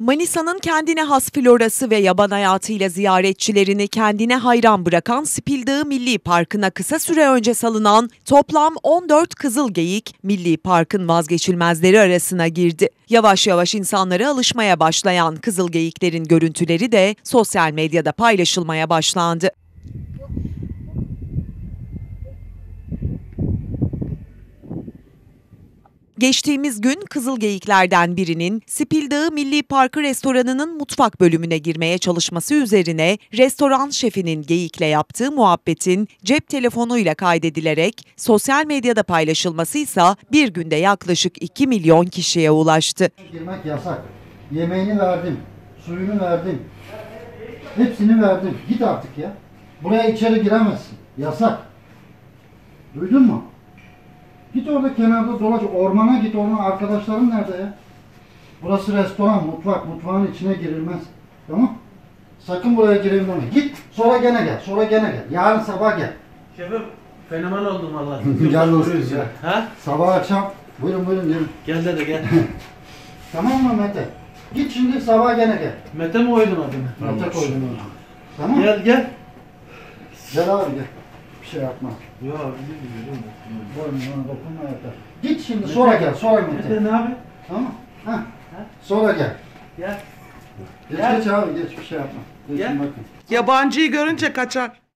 Manisa'nın kendine has florası ve yaban hayatıyla ziyaretçilerini kendine hayran bırakan Spil Dağı Milli Parkı'na kısa süre önce salınan toplam 14 kızıl geyik Milli Park'ın vazgeçilmezleri arasına girdi. Yavaş yavaş insanlara alışmaya başlayan kızıl geyiklerin görüntüleri de sosyal medyada paylaşılmaya başlandı. Geçtiğimiz gün kızıl geyiklerden birinin Spil Dağı Milli Parkı restoranının mutfak bölümüne girmeye çalışması üzerine restoran şefinin geyikle yaptığı muhabbetin cep telefonuyla kaydedilerek sosyal medyada paylaşılmasıysa bir günde yaklaşık 2 milyon kişiye ulaştı. Girmek yasak. Yemeğini verdim, suyunu verdim, hepsini verdim. Git artık ya. Buraya içeri giremezsin. Yasak. Duydun mu? Git orada kenarda dolaş, ormana git, orman arkadaşların nerede ya? Burası restoran, mutfak, mutfağın içine girilmez. Tamam? Sakın buraya girelim deme. Git, sonra gene gel. Yarın sabah gel. Şefim, fenomen oldum vallahi. Gel oluruz ya. Ha? Sabah akşam, buyurun. Gel dede gel. Tamam mı Mete? Git şimdi sabah gene gel. Mete mi koydun adını? Mete koydun adını. Tamam. Gel. Gel abi gel. Bir şey yapma. Ya dokunma yeter. Git şimdi Mete, sonra gel. Mete ne abi? Tamam. Ha. Sonra gel. Gel. Geç abi, geç bir şey yapma. Yabancıyı görünce kaçar.